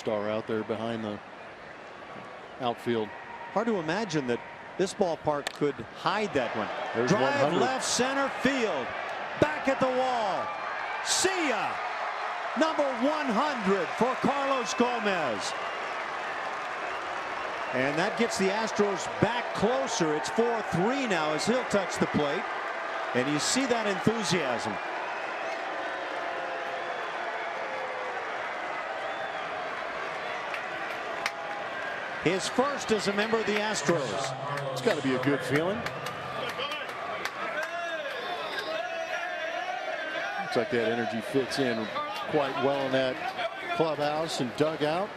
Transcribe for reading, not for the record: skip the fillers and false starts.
star out there behind the outfield. Hard to imagine that this ballpark could hide that one. There's drive 100. Left center field. Back at the wall. See ya. Number 100 for Carlos Gomez. And that gets the Astros back closer. It's 4-3 now as he'll touch the plate. And you see that enthusiasm. His first as a member of the Astros. It's got to be a good feeling. Looks like that energy fits in quite well in that clubhouse and dugout.